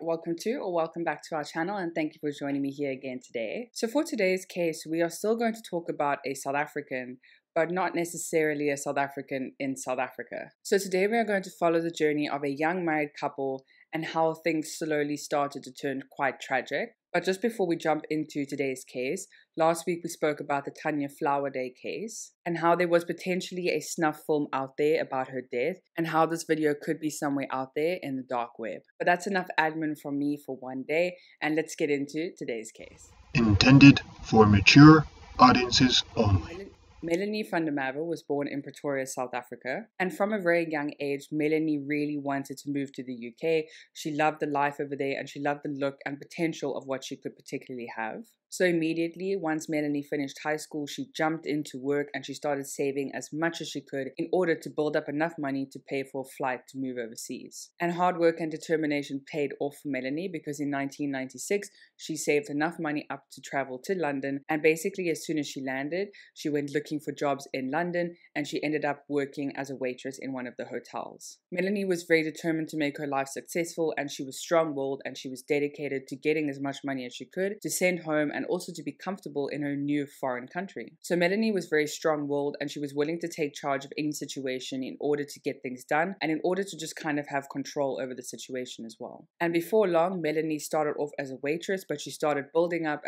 Welcome to or welcome back to our channel, and thank you for joining me here again today. So for today's case, we are still going to talk about a South African, but not necessarily a South African in South Africa. So today we are going to follow the journey of a young married couple and how things slowly started to turn quite tragic. But just before we jump into today's case, last week we spoke about the Tanya Flowerday case and how there was potentially a snuff film out there about her death and how this video could be somewhere out there in the dark web. But that's enough admin from me for one day, and let's get into today's case. Intended for mature audiences only. Melanie van der Merwe was born in Pretoria, South Africa, and from a very young age, Melanie really wanted to move to the UK. She loved the life over there, and she loved the look and potential of what she could particularly have. So immediately, once Melanie finished high school, she jumped into work and she started saving as much as she could in order to build up enough money to pay for a flight to move overseas. And hard work and determination paid off for Melanie, because in 1996, she saved enough money up to travel to London. And basically, as soon as she landed, she went looking for jobs in London, and she ended up working as a waitress in one of the hotels. Melanie was very determined to make her life successful, and she was strong-willed, and she was dedicated to getting as much money as she could to send home and also to be comfortable in her new foreign country. So Melanie was very strong-willed, and she was willing to take charge of any situation in order to get things done and in order to just kind of have control over the situation as well. And before long, Melanie started off as a waitress, but she started building up,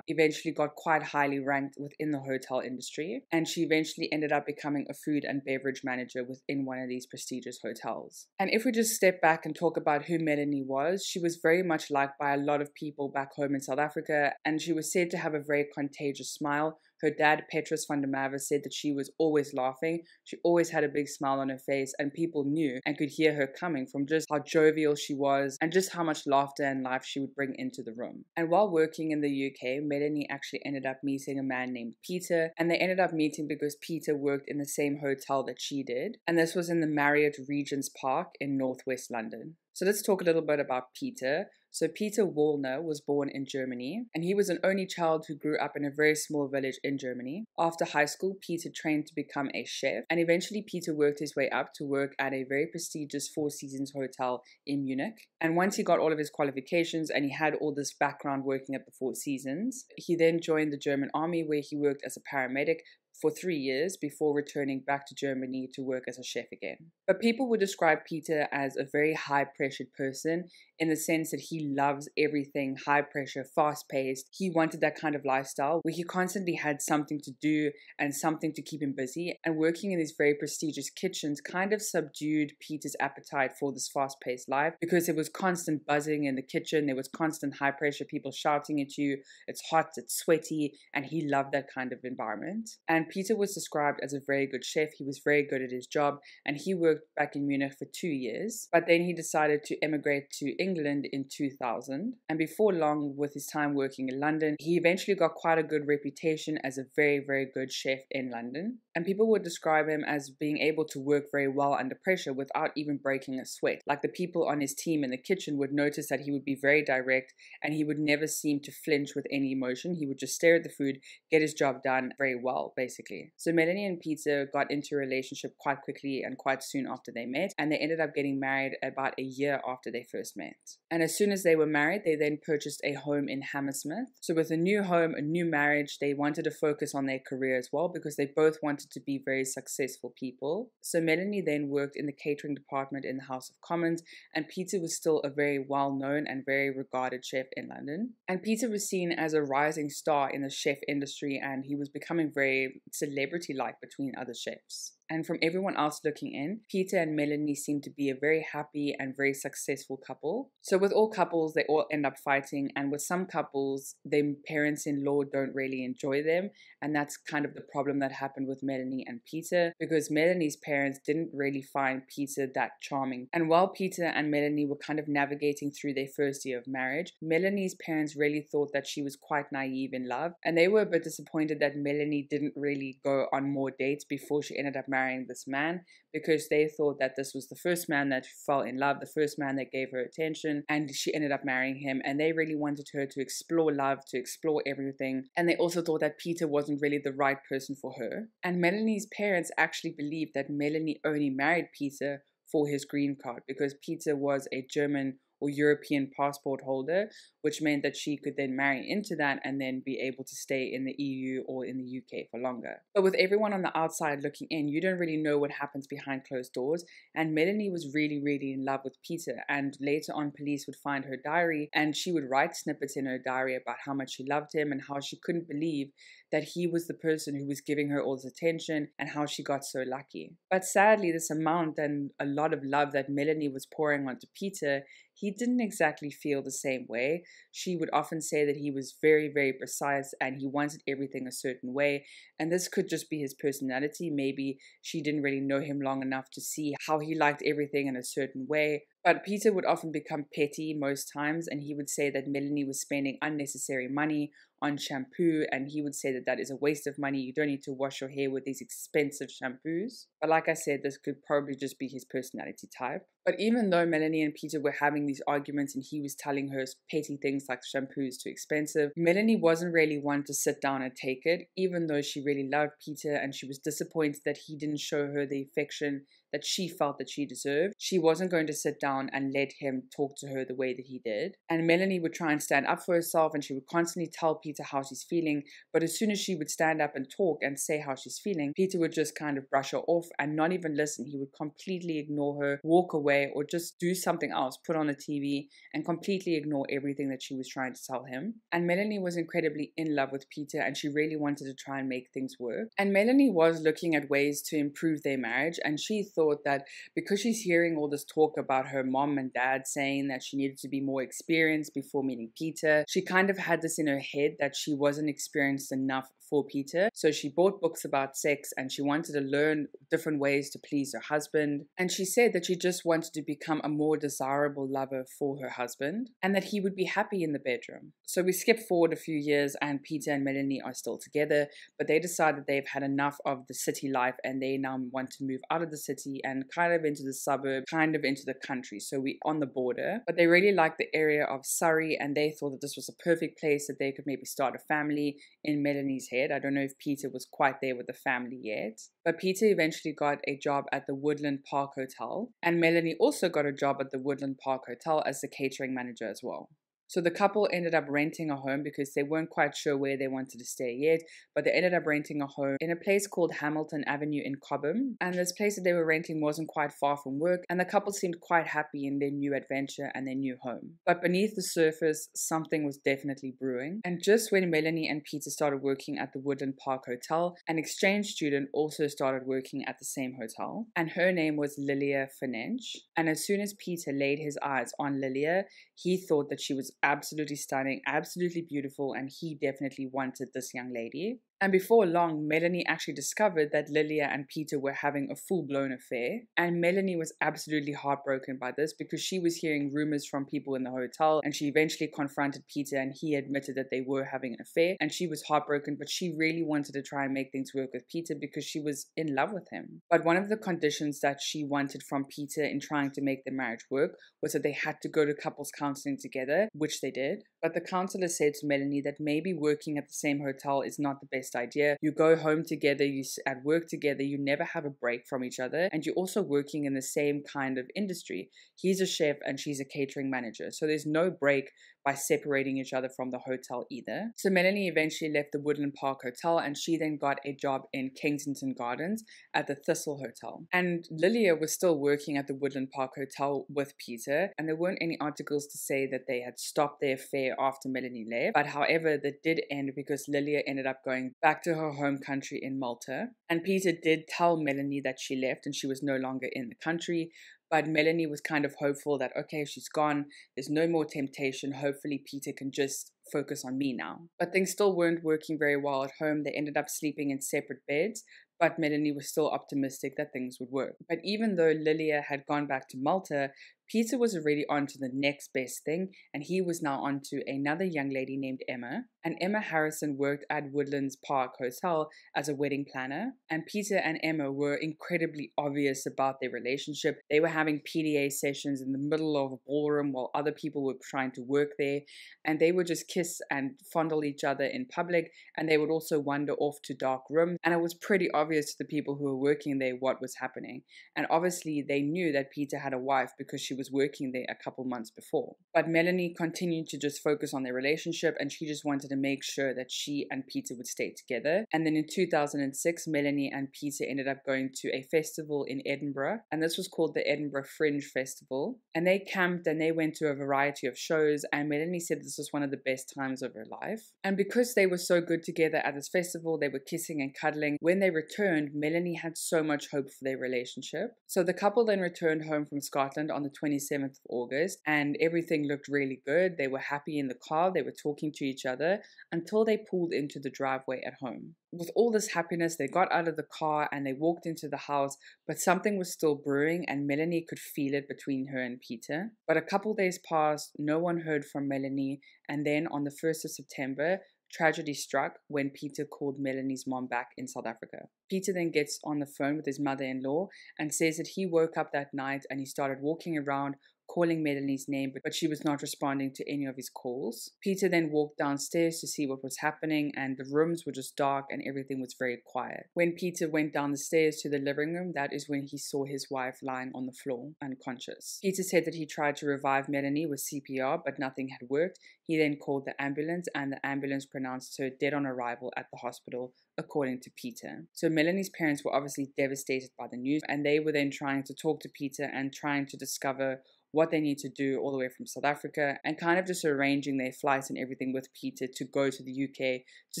eventually got quite highly ranked within the hotel industry, and she eventually ended up becoming a food and beverage manager within one of these prestigious hotels. And if we just step back and talk about who Melanie was, she was very much liked by a lot of people back home in South Africa, and she was said to have a very contagious smile. Her dad, Petrus van der Merwe, said that she was always laughing. She always had a big smile on her face, and people knew and could hear her coming from just how jovial she was and just how much laughter and life she would bring into the room. And while working in the UK, Melanie actually ended up meeting a man named Peter, and they ended up meeting because Peter worked in the same hotel that she did, and this was in the Marriott Regent's Park in northwest London. So let's talk a little bit about Peter. So Peter Wallner was born in Germany, and he was an only child who grew up in a very small village in Germany. After high school, Peter trained to become a chef, and eventually Peter worked his way up to work at a very prestigious Four Seasons hotel in Munich. And once he got all of his qualifications and he had all this background working at the Four Seasons, he then joined the German army, where he worked as a paramedic for 3 years before returning back to Germany to work as a chef again. But people would describe Peter as a very high-pressured person, in the sense that he loves everything high-pressure, fast-paced. He wanted that kind of lifestyle where he constantly had something to do and something to keep him busy, and working in these very prestigious kitchens kind of subdued Peter's appetite for this fast-paced life, because there was constant buzzing in the kitchen, there was constant high-pressure, people shouting at you, it's hot, it's sweaty, and he loved that kind of environment. And Peter was described as a very good chef. He was very good at his job, and he worked back in Munich for 2 years, but then he decided to emigrate to England in 2000, and before long, with his time working in London, he eventually got quite a good reputation as a very good chef in London, and people would describe him as being able to work very well under pressure without even breaking a sweat. Like, the people on his team in the kitchen would notice that he would be very direct, and he would never seem to flinch with any emotion. He would just stare at the food, get his job done very well, basically. So Melanie and Peter got into a relationship quite quickly and quite soon after they met, and they ended up getting married about a year after they first met. And as soon as they were married, they then purchased a home in Hammersmith. So with a new home, a new marriage, they wanted to focus on their career as well, because they both wanted to be very successful people. So Melanie then worked in the catering department in the House of Commons, and Peter was still a very well-known and very regarded chef in London. And Peter was seen as a rising star in the chef industry, and he was becoming very celebrity-like between other chefs. And from everyone else looking in, Peter and Melanie seemed to be a very happy and very successful couple. So with all couples, they all end up fighting, and with some couples, their parents-in-law don't really enjoy them, and that's kind of the problem that happened with Melanie and Peter, because Melanie's parents didn't really find Peter that charming. And while Peter and Melanie were kind of navigating through their first year of marriage, Melanie's parents really thought that she was quite naive in love, and they were a bit disappointed that Melanie didn't really go on more dates before she ended up marrying marrying this man, because they thought that this was the first man that fell in love, the first man that gave her attention, and she ended up marrying him. And they really wanted her to explore love, to explore everything. And they also thought that Peter wasn't really the right person for her. And Melanie's parents actually believed that Melanie only married Peter for his green card, because Peter was a German or European passport holder, which meant that she could then marry into that and then be able to stay in the EU or in the UK for longer. But with everyone on the outside looking in, you don't really know what happens behind closed doors. And Melanie was really, really in love with Peter. And later on, police would find her diary, and she would write snippets in her diary about how much she loved him and how she couldn't believe that he was the person who was giving her all this attention and how she got so lucky. But sadly, this amount and a lot of love that Melanie was pouring onto Peter, he didn't exactly feel the same way. She would often say that he was very, very precise and he wanted everything a certain way. And this could just be his personality. Maybe she didn't really know him long enough to see how he liked everything in a certain way. But Peter would often become petty most times, and he would say that Melanie was spending unnecessary money on shampoo, and he would say that that is a waste of money. You don't need to wash your hair with these expensive shampoos. But like I said, this could probably just be his personality type. But even though Melanie and Peter were having these arguments and he was telling her petty things like shampoo is too expensive, Melanie wasn't really one to sit down and take it, even though she really loved Peter and she was disappointed that he didn't show her the affection that she felt that she deserved. She wasn't going to sit down and let him talk to her the way that he did. And Melanie would try and stand up for herself, and she would constantly tell Peter how she's feeling. But as soon as she would stand up and talk and say how she's feeling, Peter would just kind of brush her off and not even listen. He would completely ignore her, walk away, or just do something else, put on a TV, and completely ignore everything that she was trying to tell him. And Melanie was incredibly in love with Peter, and she really wanted to try and make things work. And Melanie was looking at ways to improve their marriage, and she thought that because she's hearing all this talk about her mom and dad saying that she needed to be more experienced before meeting Peter, she kind of had this in her head that she wasn't experienced enough for Peter. So she bought books about sex and she wanted to learn different ways to please her husband. And she said that she just wanted to become a more desirable lover for her husband and that he would be happy in the bedroom. So we skip forward a few years and Peter and Melanie are still together, but they decide that they've had enough of the city life and they now want to move out of the city and kind of into the suburb, kind of into the country. So we're on the border, but they really like the area of Surrey and they thought that this was a perfect place that they could maybe start a family in Melanie's head. I don't know if Peter was quite there with the family yet. But Peter eventually got a job at the Woodland Park Hotel. And Melanie also got a job at the Woodland Park Hotel as the catering manager as well. So the couple ended up renting a home because they weren't quite sure where they wanted to stay yet, but they ended up renting a home in a place called Hamilton Avenue in Cobham. And this place that they were renting wasn't quite far from work, and the couple seemed quite happy in their new adventure and their new home. But beneath the surface, something was definitely brewing. And just when Melanie and Peter started working at the Woodland Park Hotel, an exchange student also started working at the same hotel, and her name was Lilia Fenech. And as soon as Peter laid his eyes on Lilia, he thought that she was absolutely stunning, absolutely beautiful, and he definitely wanted this young lady. And before long, Melanie actually discovered that Lilia and Peter were having a full-blown affair. And Melanie was absolutely heartbroken by this because she was hearing rumors from people in the hotel, and she eventually confronted Peter and he admitted that they were having an affair, and she was heartbroken, but she really wanted to try and make things work with Peter because she was in love with him. But one of the conditions that she wanted from Peter in trying to make the marriage work was that they had to go to couples counseling together, which they did. But the counselor said to Melanie that maybe working at the same hotel is not the best idea. You go home together, you at work together, you never have a break from each other, and you're also working in the same kind of industry. He's a chef and she's a catering manager, so there's no break by separating each other from the hotel either. So Melanie eventually left the Woodland Park Hotel and she then got a job in Kensington Gardens at the Thistle Hotel. And Lilia was still working at the Woodland Park Hotel with Peter, and there weren't any articles to say that they had stopped their affair after Melanie left. But however, that did end because Lilia ended up going back to her home country in Malta. And Peter did tell Melanie that she left and she was no longer in the country. But Melanie was kind of hopeful that, okay, she's gone, there's no more temptation, hopefully Peter can just focus on me now. But things still weren't working very well at home. They ended up sleeping in separate beds, but Melanie was still optimistic that things would work. But even though Lilia had gone back to Malta, Peter was already on to the next best thing, and he was now on to another young lady named Emma. And Emma Harrison worked at Woodland Park Hotel as a wedding planner. And Peter and Emma were incredibly obvious about their relationship. They were having PDA sessions in the middle of a ballroom while other people were trying to work there. And they would just kiss and fondle each other in public. And they would also wander off to dark rooms. And it was pretty obvious to the people who were working there what was happening. And obviously they knew that Peter had a wife because she was working there a couple months before. But Melanie continued to just focus on their relationship, and she just wanted to make sure that she and Peter would stay together. And then in 2006, Melanie and Peter ended up going to a festival in Edinburgh, and this was called the Edinburgh Fringe Festival. And they camped and they went to a variety of shows, and Melanie said this was one of the best times of her life. And because they were so good together at this festival, they were kissing and cuddling. When they returned, Melanie had so much hope for their relationship. So the couple then returned home from Scotland on the 27th of August, and everything looked really good. They were happy in the car, they were talking to each other, until they pulled into the driveway at home. With all this happiness, they got out of the car and they walked into the house, but something was still brewing, and Melanie could feel it between her and Peter. But a couple days passed, no one heard from Melanie, and then on the 1st of September, tragedy struck when Peter called Melanie's mom back in South Africa. Peter then gets on the phone with his mother-in-law and says that he woke up that night and he started walking around calling Melanie's name, but she was not responding to any of his calls. Peter then walked downstairs to see what was happening, and the rooms were just dark and everything was very quiet. When Peter went down the stairs to the living room, that is when he saw his wife lying on the floor, unconscious. Peter said that he tried to revive Melanie with CPR, but nothing had worked. He then called the ambulance, and the ambulance pronounced her dead on arrival at the hospital, according to Peter. So Melanie's parents were obviously devastated by the news, and they were then trying to talk to Peter and trying to discover what they need to do all the way from South Africa, and kind of just arranging their flights and everything with Peter to go to the UK to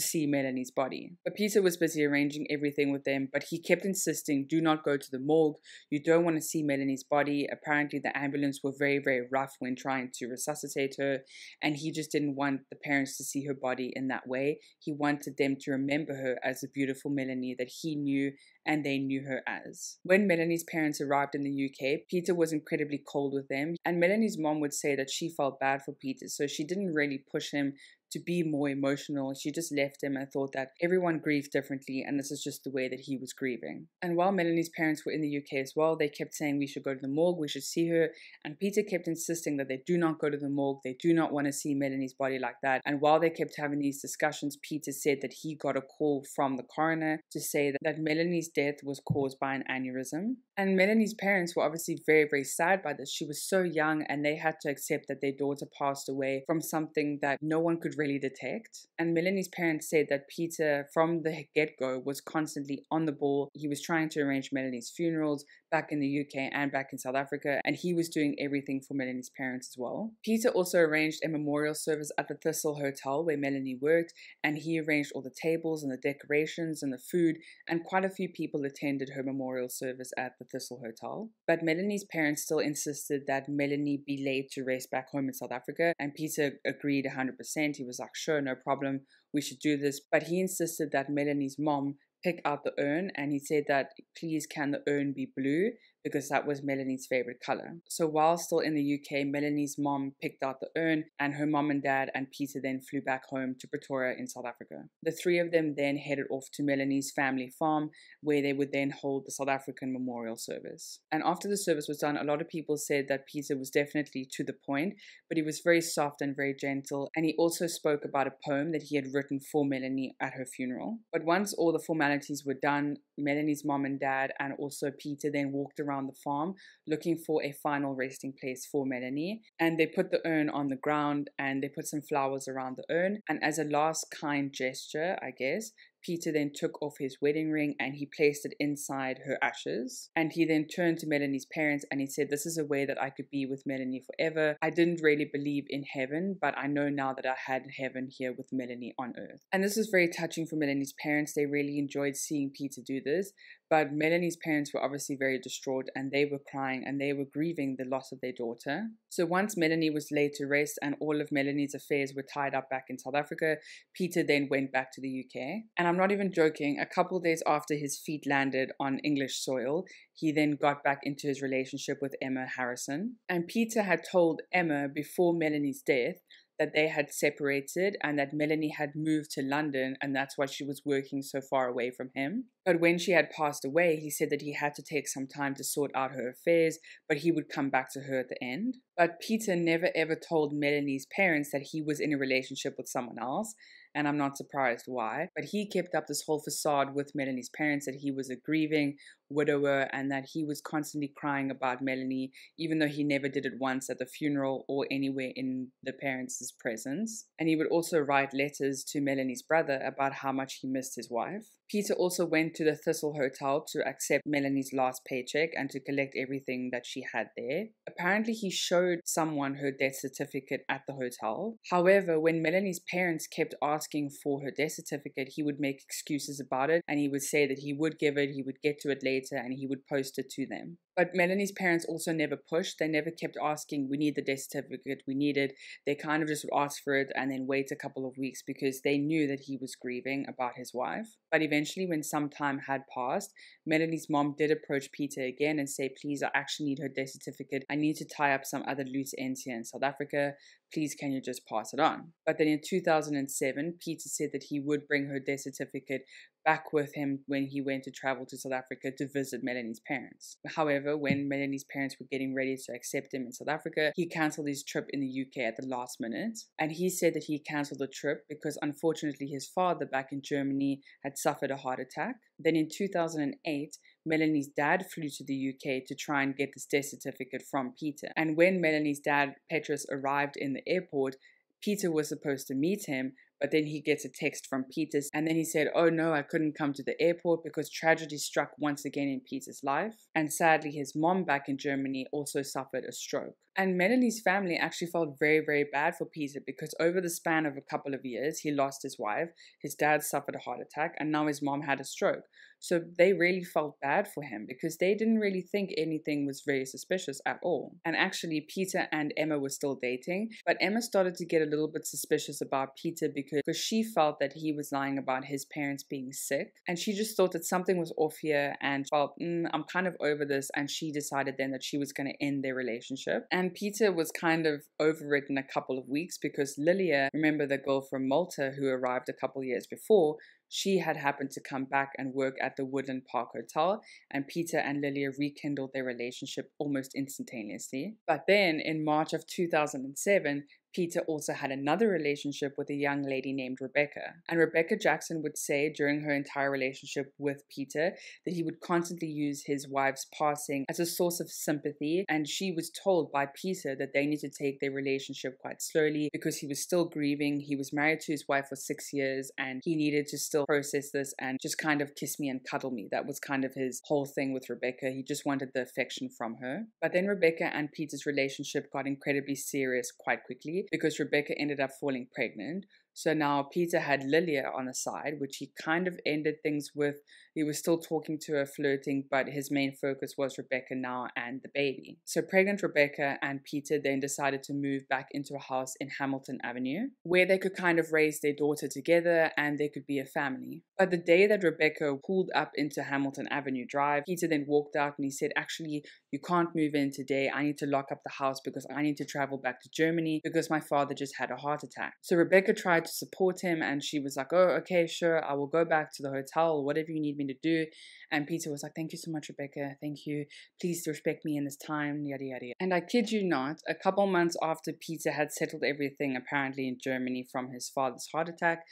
see Melanie's body. But Peter was busy arranging everything with them, but he kept insisting, do not go to the morgue, you don't want to see Melanie's body. Apparently the ambulance were very, very rough when trying to resuscitate her, and he just didn't want the parents to see her body in that way. He wanted them to remember her as the beautiful Melanie that he knew and they knew her as. When Melanie's parents arrived in the UK, Peter was incredibly cold with them, and Melanie's mom would say that she felt bad for Peter, so she didn't really push him to be more emotional. She just left him and thought that everyone grieves differently, and this is just the way that he was grieving. And while Melanie's parents were in the UK as well, they kept saying we should go to the morgue, we should see her, and Peter kept insisting that they do not go to the morgue, they do not want to see Melanie's body like that. And while they kept having these discussions, Peter said that he got a call from the coroner to say that Melanie's death was caused by an aneurysm. And Melanie's parents were obviously very, very sad by this. She was so young, and they had to accept that their daughter passed away from something that no one could really detect. And Melanie's parents said that Peter, from the get-go, was constantly on the ball. He was trying to arrange Melanie's funerals back in the UK and back in South Africa, and he was doing everything for Melanie's parents as well. Peter also arranged a memorial service at the Thistle Hotel where Melanie worked, and he arranged all the tables and the decorations and the food, and quite a few people attended her memorial service at the Thistle Hotel. But Melanie's parents still insisted that Melanie be laid to rest back home in South Africa, and Peter agreed 100%. He was like, sure, no problem, we should do this. But he insisted that Melanie's mom pick out the urn, and he said that please can the urn be blue, because that was Melanie's favorite color. So while still in the UK, Melanie's mom picked out the urn, and her mom and dad and Peter then flew back home to Pretoria in South Africa. The three of them then headed off to Melanie's family farm, where they would then hold the South African memorial service. And after the service was done, a lot of people said that Peter was definitely to the point, but he was very soft and very gentle, and he also spoke about a poem that he had written for Melanie at her funeral. But once all the formalities were done, Melanie's mom and dad and also Peter then walked around the farm looking for a final resting place for Melanie, and they put the urn on the ground and they put some flowers around the urn, and as a last kind gesture, I guess, Peter then took off his wedding ring and he placed it inside her ashes. And he then turned to Melanie's parents and he said, this is a way that I could be with Melanie forever. I didn't really believe in heaven, but I know now that I had heaven here with Melanie on earth. And this was very touching for Melanie's parents. They really enjoyed seeing Peter do this. But Melanie's parents were obviously very distraught, and they were crying and they were grieving the loss of their daughter. So once Melanie was laid to rest and all of Melanie's affairs were tied up back in South Africa, Peter then went back to the UK. And I'm not even joking, a couple days after his feet landed on English soil, he then got back into his relationship with Emma Harrison. And Peter had told Emma before Melanie's death that they had separated and that Melanie had moved to London, and that's why she was working so far away from him. But when she had passed away, he said that he had to take some time to sort out her affairs, but he would come back to her at the end. But Peter never ever told Melanie's parents that he was in a relationship with someone else, and I'm not surprised why. But he kept up this whole facade with Melanie's parents that he was a grieving widower and that he was constantly crying about Melanie, even though he never did it once at the funeral or anywhere in the parents' presence. And he would also write letters to Melanie's brother about how much he missed his wife. Peter also went to the Thistle Hotel to accept Melanie's last paycheck and to collect everything that she had there. Apparently, he showed someone her death certificate at the hotel. However, when Melanie's parents kept asking for her death certificate, he would make excuses about it, and he would say that he would give it, he would get to it later, and he would post it to them. But Melanie's parents also never pushed. They never kept asking, we need the death certificate, we need it. They kind of just would ask for it and then wait a couple of weeks because they knew that he was grieving about his wife. But eventually, when some time had passed, Melanie's mom did approach Peter again and say, please, I actually need her death certificate. I need to tie up some other loose ends here in South Africa. Please, can you just pass it on? But then in 2007, Peter said that he would bring her death certificate back with him when he went to travel to South Africa to visit Melanie's parents. However, when Melanie's parents were getting ready to accept him in South Africa, he cancelled his trip in the UK at the last minute. And he said that he cancelled the trip because unfortunately his father back in Germany had suffered a heart attack. Then in 2008, Melanie's dad flew to the UK to try and get this death certificate from Peter. And when Melanie's dad, Petrus, arrived in the airport, Peter was supposed to meet him, but then he gets a text from Peter, and then he said, oh no, I couldn't come to the airport because tragedy struck once again in Peter's life. And sadly, his mom back in Germany also suffered a stroke. And Melanie's family actually felt very, very bad for Peter because over the span of a couple of years, he lost his wife, his dad suffered a heart attack, and now his mom had a stroke. So they really felt bad for him because they didn't really think anything was very suspicious at all. And actually, Peter and Emma were still dating, but Emma started to get a little bit suspicious about Peter because she felt that he was lying about his parents being sick. And she just thought that something was off here and felt, I'm kind of over this. And she decided then that she was going to end their relationship. And Peter was kind of over it in a couple of weeks because Lilia, remember the girl from Malta who arrived a couple of years before, she had happened to come back and work at the Woodland Park Hotel, and Peter and Lilia rekindled their relationship almost instantaneously. But then in March of 2007, Peter also had another relationship with a young lady named Rebecca. And Rebecca Jackson would say during her entire relationship with Peter that he would constantly use his wife's passing as a source of sympathy. And she was told by Peter that they need to take their relationship quite slowly because he was still grieving. He was married to his wife for 6 years and he needed to still process this and just kind of kiss me and cuddle me. That was kind of his whole thing with Rebecca. He just wanted the affection from her. But then Rebecca and Peter's relationship got incredibly serious quite quickly, because Rebecca ended up falling pregnant. So now Peter had Lilia on the side, which he kind of ended things with. He was still talking to her, flirting, but his main focus was Rebecca now and the baby. So pregnant Rebecca and Peter then decided to move back into a house in Hamilton Avenue, where they could kind of raise their daughter together and they could be a family. But the day that Rebecca pulled up into Hamilton Avenue Drive, Peter then walked out and he said, actually, you can't move in today. I need to lock up the house because I need to travel back to Germany because my father just had a heart attack. So Rebecca tried to support him and she was like, oh okay, sure, I will go back to the hotel, whatever you need me to do. And Peter was like, thank you so much, Rebecca, thank you, please respect me in this time, yada yada yada. And I kid you not, a couple months after Peter had settled everything apparently in Germany from his father's heart attack,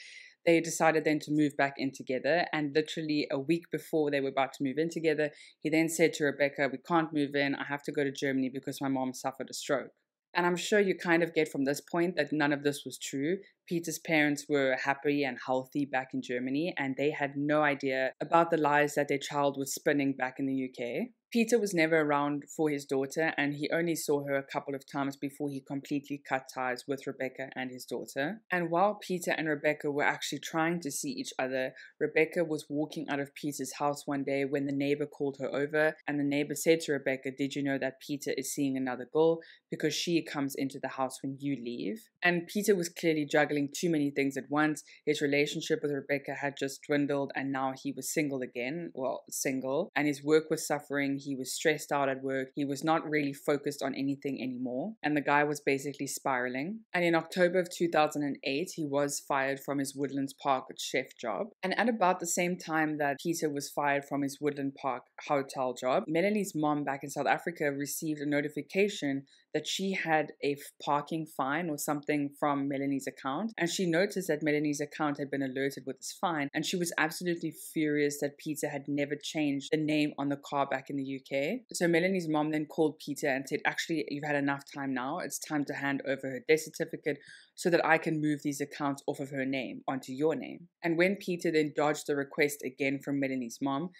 they decided then to move back in together. And literally a week before they were about to move in together, he then said to Rebecca, we can't move in, I have to go to Germany because my mom suffered a stroke. And I'm sure you kind of get from this point that none of this was true. Peter's parents were happy and healthy back in Germany, and they had no idea about the lies that their child was spinning back in the UK. Peter was never around for his daughter, and he only saw her a couple of times before he completely cut ties with Rebecca and his daughter. And while Peter and Rebecca were actually trying to see each other, Rebecca was walking out of Peter's house one day when the neighbor called her over, and the neighbor said to Rebecca, "Did you know that Peter is seeing another girl? Because she comes into the house when you leave." And Peter was clearly juggling too many things at once. His relationship with Rebecca had just dwindled, and now he was single again, and his work was suffering. He was stressed out at work. He was not really focused on anything anymore. And the guy was basically spiraling. And in October of 2008, he was fired from his Woodland Park chef job. And at about the same time that Peter was fired from his Woodland Park hotel job, Melanie's mom back in South Africa received a notification that she had a parking fine or something from Melanie's account. And she noticed that Melanie's account had been alerted with this fine. And she was absolutely furious that Peter had never changed the name on the car back in the UK. So Melanie's mom then called Peter and said, "Actually, you've had enough time now. It's time to hand over her death certificate so that I can move these accounts off of her name onto your name." And when Peter then dodged the request again from Melanie's mom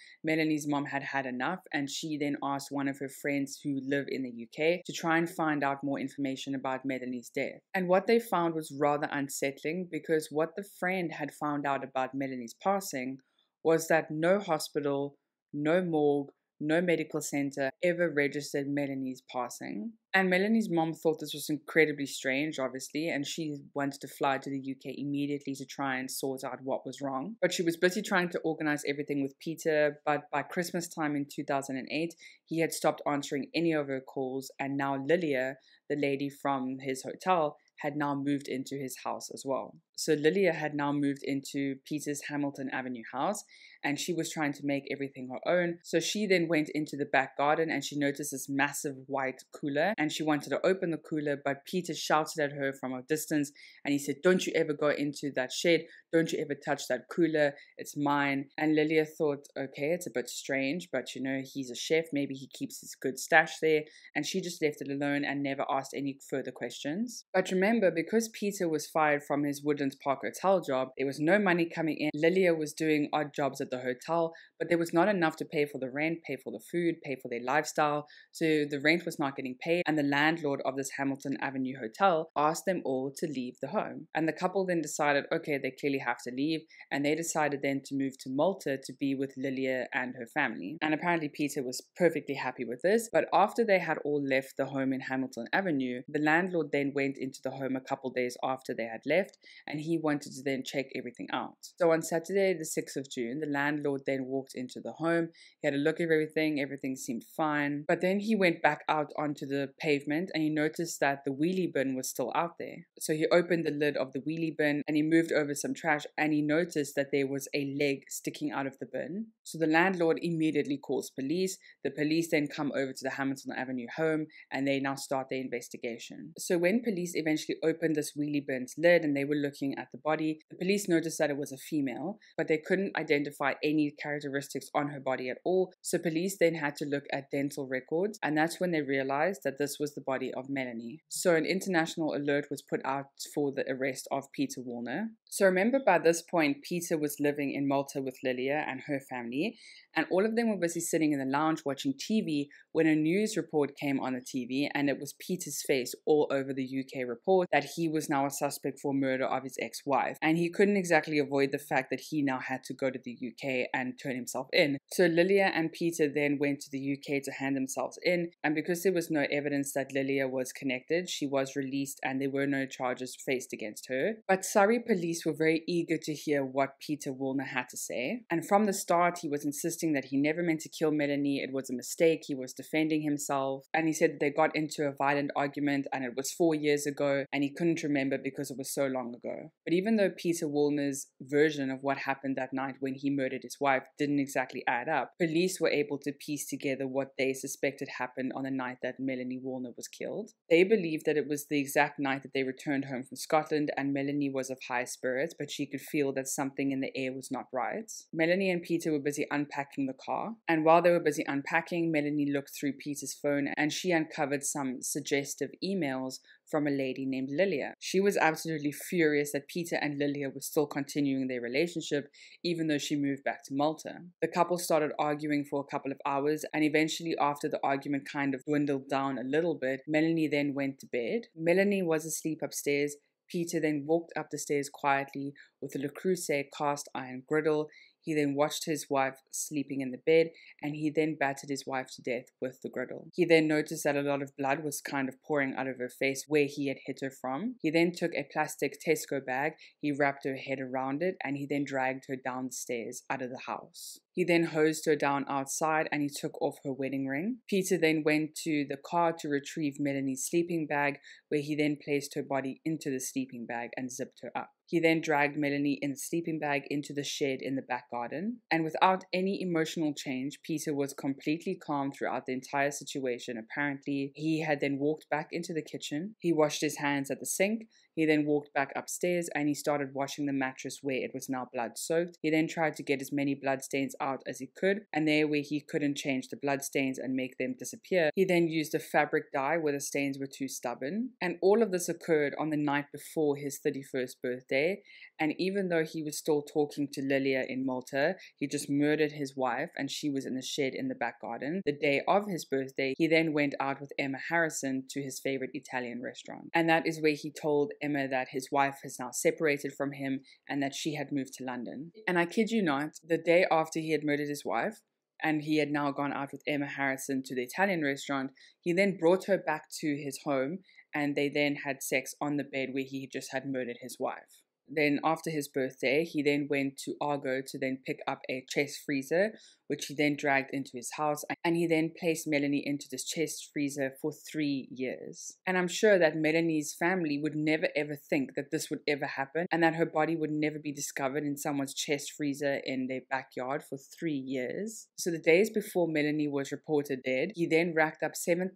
had had enough, and she then asked one of her friends who live in the UK to try and find out more information about Melanie's death. And what they found was rather unsettling, because what the friend had found out about Melanie's passing was that no hospital, no morgue, no medical center ever registered Melanie's passing. And Melanie's mom thought this was incredibly strange, obviously, and she wanted to fly to the UK immediately to try and sort out what was wrong. But she was busy trying to organize everything with Peter, but by Christmas time in 2008, he had stopped answering any of her calls, and now Lilia, the lady from his hotel, had now moved into his house as well. So Lilia had now moved into Peter's Hamilton Avenue house, and she was trying to make everything her own. So she then went into the back garden and she noticed this massive white cooler, and she wanted to open the cooler, but Peter shouted at her from a distance and he said, "Don't you ever go into that shed. Don't you ever touch that cooler. It's mine." And Lilia thought, okay, it's a bit strange, but you know, he's a chef. Maybe he keeps his good stash there. And she just left it alone and never asked any further questions. But remember, because Peter was fired from his Woodland Park hotel job, there was no money coming in. Lilia was doing odd jobs at the hotel, but there was not enough to pay for the rent, pay for the food, pay for their lifestyle. So the rent was not getting paid, and the landlord of this Hamilton Avenue hotel asked them all to leave the home. And the couple then decided, okay, they clearly have to leave, and they decided then to move to Malta to be with Lilia and her family. And apparently Peter was perfectly happy with this, but after they had all left the home in Hamilton Avenue, the landlord then went into the home a couple days after they had left, and he wanted to then check everything out. So on Saturday the 6th of June, the landlord then walked into the home. He had a look at everything. Everything seemed fine. But then he went back out onto the pavement and he noticed that the wheelie bin was still out there. So he opened the lid of the wheelie bin and he moved over some trash, and he noticed that there was a leg sticking out of the bin. So the landlord immediately calls police. The police then come over to the Hamilton Avenue home and they now start their investigation. So when police eventually opened this wheelie bin's lid and they were looking at the body, the police noticed that it was a female, but they couldn't identify any characteristics on her body at all. So police then had to look at dental records, and that's when they realized that this was the body of Melanie. So an international alert was put out for the arrest of Peter Wallner. So remember, by this point Peter was living in Malta with Lilia and her family, and all of them were busy sitting in the lounge watching TV when a news report came on the TV, and it was Peter's face all over the UK report that he was now a suspect for murder of his ex-wife, and he couldn't exactly avoid the fact that he now had to go to the UK and turn himself in. So Lilia and Peter then went to the UK to hand themselves in, and because there was no evidence that Lilia was connected, she was released and there were no charges faced against her. But Surrey police were very eager to hear what Peter Wallner had to say, and from the start he was insisting that he never meant to kill Melanie, it was a mistake, he was defending himself, and he said that they got into a violent argument and it was 4 years ago and he couldn't remember because it was so long ago. But even though Peter Wallner's version of what happened that night when he murdered his wife didn't exactly add up, police were able to piece together what they suspected happened on the night that Melanie Wallner was killed. They believed that it was the exact night that they returned home from Scotland, and Melanie was of high spirits, but she could feel that something in the air was not right. Melanie and Peter were busy unpacking the car, and while they were busy unpacking, Melanie looked through Peter's phone and she uncovered some suggestive emails from a lady named Lilia. She was absolutely furious suggests that Peter and Lilia were still continuing their relationship, even though she moved back to Malta. The couple started arguing for a couple of hours, and eventually, after the argument kind of dwindled down a little bit, Melanie then went to bed. Melanie was asleep upstairs. Peter then walked up the stairs quietly with a Le Creuset cast iron griddle. He then watched his wife sleeping in the bed, and he then battered his wife to death with the griddle. He then noticed that a lot of blood was kind of pouring out of her face where he had hit her from. He then took a plastic Tesco bag, he wrapped her head around it, and he then dragged her down the stairs out of the house. He then hosed her down outside and he took off her wedding ring. Peter then went to the car to retrieve Melanie's sleeping bag, where he then placed her body into the sleeping bag and zipped her up. He then dragged Melanie in the sleeping bag into the shed in the back garden. And without any emotional change, Peter was completely calm throughout the entire situation, apparently. He had then walked back into the kitchen. He washed his hands at the sink. He then walked back upstairs and he started washing the mattress where it was now blood-soaked. He then tried to get as many bloodstains out as he could, and there where he couldn't change the bloodstains and make them disappear, he then used a fabric dye where the stains were too stubborn. And all of this occurred on the night before his 31st birthday, and even though he was still talking to Lilia in Malta, he just murdered his wife and she was in the shed in the back garden. The day of his birthday, he then went out with Emma Harrison to his favorite Italian restaurant. And that is where he told Emma that his wife has now separated from him and that she had moved to London. And I kid you not, the day after he had murdered his wife and he had now gone out with Emma Harrison to the Italian restaurant, he then brought her back to his home and they then had sex on the bed where he just had murdered his wife. Then after his birthday, he then went to Argos to then pick up a chest freezer, which he then dragged into his house, and he then placed Melanie into this chest freezer for 3 years. And I'm sure that Melanie's family would never ever think that this would ever happen and that her body would never be discovered in someone's chest freezer in their backyard for 3 years. So the days before Melanie was reported dead, he then racked up £7,000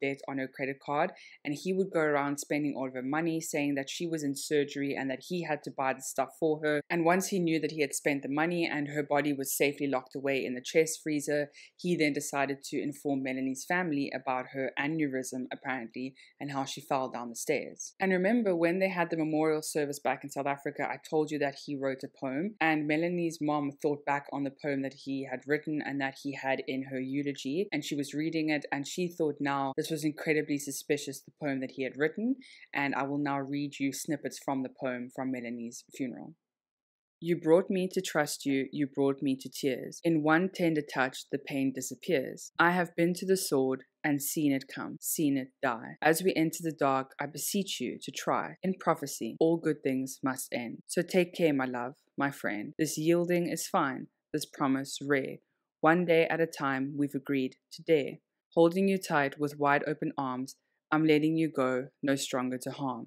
debt on her credit card, and he would go around spending all of her money, saying that she was in surgery and that he had to buy the stuff for her. And once he knew that he had spent the money and her body was safely locked away in the chest freezer, he then decided to inform Melanie's family about her aneurysm, apparently, and how she fell down the stairs. And remember, when they had the memorial service back in South Africa, I told you that he wrote a poem, and Melanie's mom thought back on the poem that he had written and that he had in her eulogy, and she was reading it, and she thought, now this was incredibly suspicious, the poem that he had written, and I will now read you snippets from the poem from Melanie's funeral. You brought me to trust you, you brought me to tears. In one tender touch, the pain disappears. I have been to the sword and seen it come, seen it die. As we enter the dark, I beseech you to try. In prophecy, all good things must end. So take care, my love, my friend. This yielding is fine, this promise rare. One day at a time, we've agreed to dare. Holding you tight with wide open arms, I'm letting you go, no stronger to harm.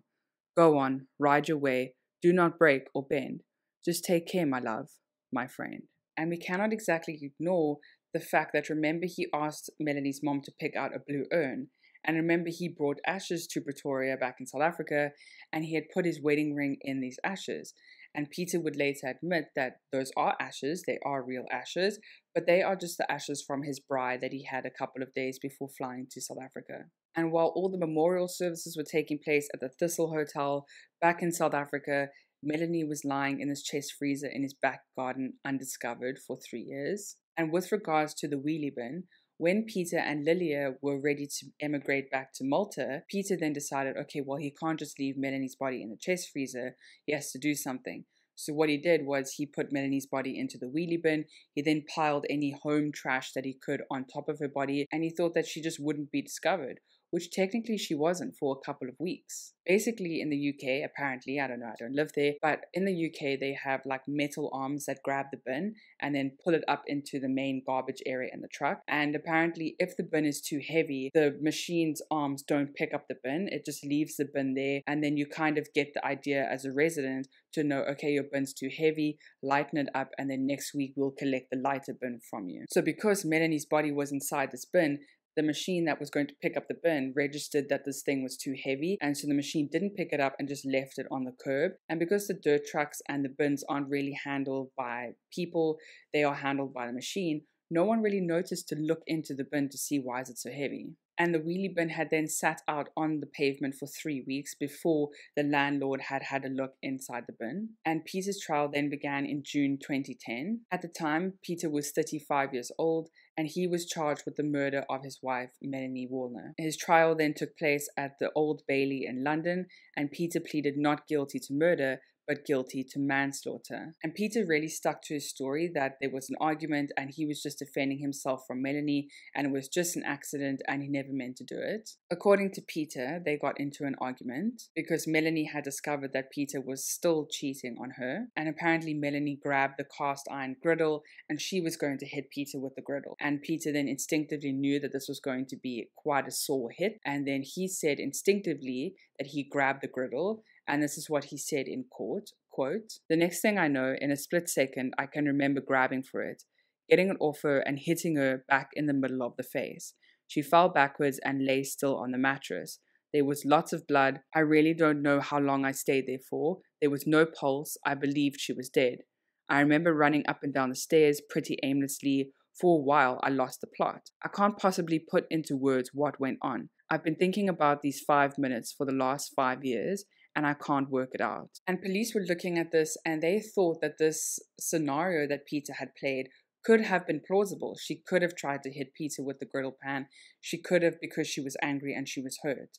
Go on, ride your way, do not break or bend. Just take care, my love, my friend. And we cannot exactly ignore the fact that, remember, he asked Melanie's mom to pick out a blue urn. And remember, he brought ashes to Pretoria back in South Africa, and he had put his wedding ring in these ashes. And Peter would later admit that those are ashes, they are real ashes, but they are just the ashes from his bride that he had a couple of days before flying to South Africa. And while all the memorial services were taking place at the Thistle Hotel back in South Africa, Melanie was lying in this chest freezer in his back garden undiscovered for 3 years. And with regards to the wheelie bin, when Peter and Lilia were ready to emigrate back to Malta, Peter then decided, okay, well, he can't just leave Melanie's body in the chest freezer. He has to do something. So what he did was he put Melanie's body into the wheelie bin. He then piled any home trash that he could on top of her body, and he thought that she just wouldn't be discovered, which technically she wasn't for a couple of weeks. Basically in the UK, apparently, I don't know, I don't live there, but in the UK they have like metal arms that grab the bin and then pull it up into the main garbage area in the truck. And apparently if the bin is too heavy, the machine's arms don't pick up the bin, it just leaves the bin there, and then you kind of get the idea as a resident to know, okay, your bin's too heavy, lighten it up, and then next week we'll collect the lighter bin from you. So because Melanie's body was inside this bin, the machine that was going to pick up the bin registered that this thing was too heavy, and so the machine didn't pick it up and just left it on the curb. And because the dirt trucks and the bins aren't really handled by people, they are handled by the machine, no one really noticed to look into the bin to see why is it so heavy. And the wheelie bin had then sat out on the pavement for 3 weeks before the landlord had had a look inside the bin. And Peter's trial then began in June 2010. At the time, Peter was 35 years old, and he was charged with the murder of his wife, Melanie Wallner. His trial then took place at the Old Bailey in London, and Peter pleaded not guilty to murder, but guilty to manslaughter. And Peter really stuck to his story that there was an argument and he was just defending himself from Melanie and it was just an accident and he never meant to do it. According to Peter, they got into an argument because Melanie had discovered that Peter was still cheating on her, and apparently Melanie grabbed the cast iron griddle and she was going to hit Peter with the griddle. And Peter then instinctively knew that this was going to be quite a sore hit, and then he said instinctively that he grabbed the griddle. And this is what he said in court, quote, "The next thing I know, in a split second, I can remember grabbing for it, getting it off her and hitting her back in the middle of the face. She fell backwards and lay still on the mattress. There was lots of blood. I really don't know how long I stayed there for. There was no pulse. I believed she was dead. I remember running up and down the stairs pretty aimlessly. For a while, I lost the plot. I can't possibly put into words what went on. I've been thinking about these 5 minutes for the last 5 years, and I can't work it out." And police were looking at this and they thought that this scenario that Peter had played could have been plausible. She could have tried to hit Peter with the griddle pan. She could have, because she was angry and she was hurt.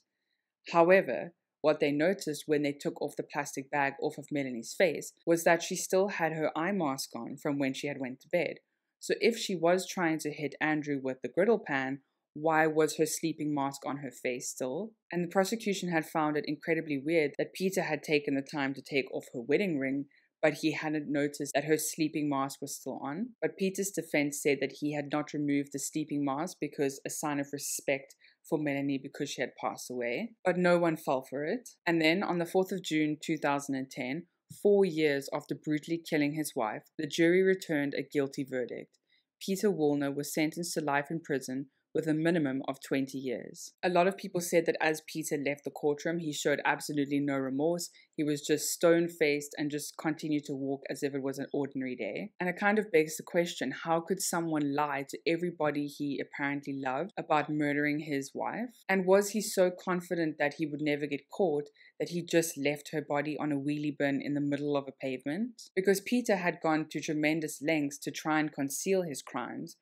However, what they noticed when they took off the plastic bag off of Melanie's face was that she still had her eye mask on from when she had went to bed. So if she was trying to hit Andrew with the griddle pan, why was her sleeping mask on her face still? And the prosecution had found it incredibly weird that Peter had taken the time to take off her wedding ring, but he hadn't noticed that her sleeping mask was still on. But Peter's defense said that he had not removed the sleeping mask because a sign of respect for Melanie because she had passed away. But no one fell for it. And then on the 4th of June 2010, 4 years after brutally killing his wife, the jury returned a guilty verdict. Peter Wallner was sentenced to life in prison with a minimum of 20 years. A lot of people said that as Peter left the courtroom, he showed absolutely no remorse. He was just stone-faced and just continued to walk as if it was an ordinary day. And it kind of begs the question, how could someone lie to everybody he apparently loved about murdering his wife? And was he so confident that he would never get caught that he just left her body on a wheelie bin in the middle of a pavement? Because Peter had gone to tremendous lengths to try and conceal his crimes,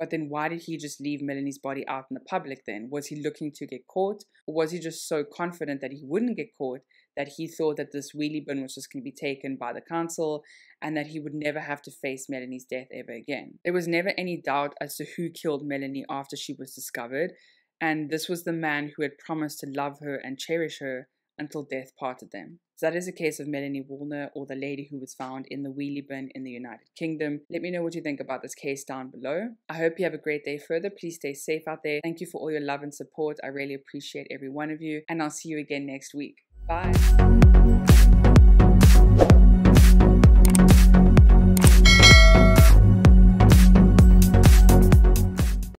but then why did he just leave Melanie's body out in the public then? Was he looking to get caught? Or was he just so confident that he wouldn't get caught that he thought that this wheelie bin was just going to be taken by the council and that he would never have to face Melanie's death ever again? There was never any doubt as to who killed Melanie after she was discovered. And this was the man who had promised to love her and cherish her until death parted them. So that is a case of Melanie Wallner, or the lady who was found in the wheelie bin in the United Kingdom. Let me know what you think about this case down below. I hope you have a great day further. Please stay safe out there. Thank you for all your love and support. I really appreciate every one of you, and I'll see you again next week. Bye.